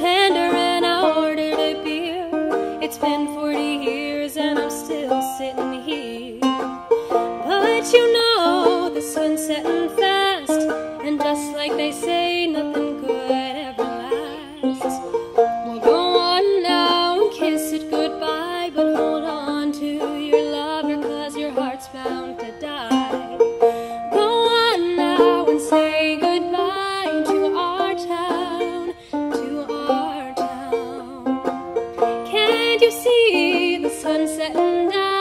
bartender and I ordered a beer. It's been 40 years and I'm still sitting here. But you know, the sun's setting fast, and just like they say, nothing good ever lasts. Well, go on now and kiss it goodbye, but hold on to your lover, 'cause your heart's bound to die. Go on now and say goodbye to our town, to our town. Can't you see the sun setting down?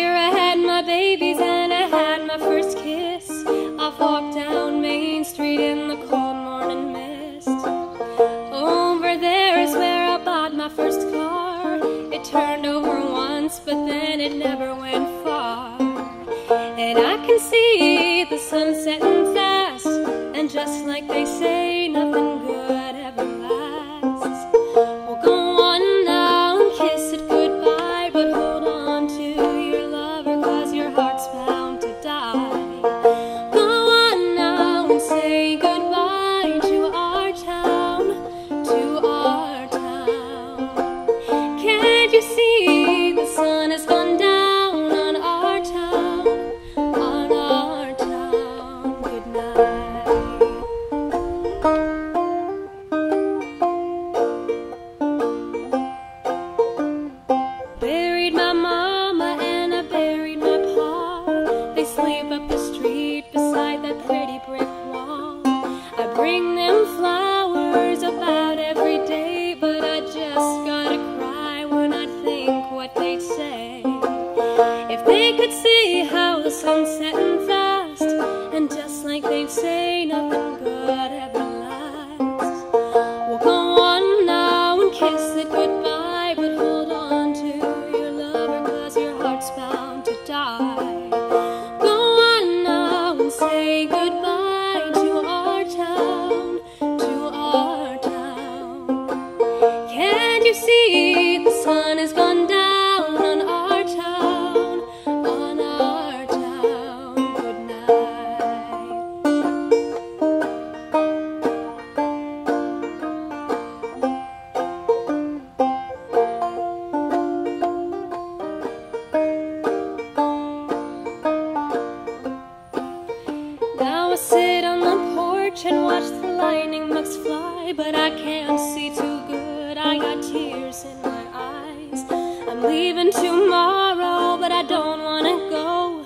Here I had my babies and I had my first kiss. I've walked down Main Street in the cold morning mist. Over there is where I bought my first car. It turned over once, but then it never went far. And I can see the sun setting fast, and just like they say, nothing good ever lasts. Well, go on now and kiss it goodbye, but hold on to say nothing good ever lasts. Well, go on now and kiss it goodbye, but hold on to your lover, 'cause your heart's bound to die. Go on now and say goodbye to our town, to our town. Can't you see the sun has gone down? Sit on the porch and watch the lightning bugs fly, but I can't see too good, I got tears in my eyes. I'm leaving tomorrow, but I don't want to go.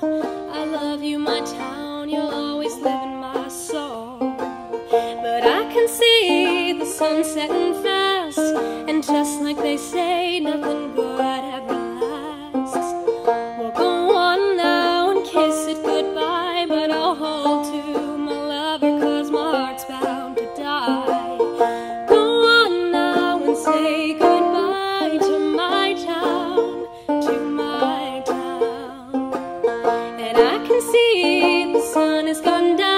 I love you, my town, you'll always live in my soul. But I can see the sun setting fast, and just like they say, nothing good ever lasts. Well, go on now and kiss it goodbye, but I'll hold to see the sun has gone down.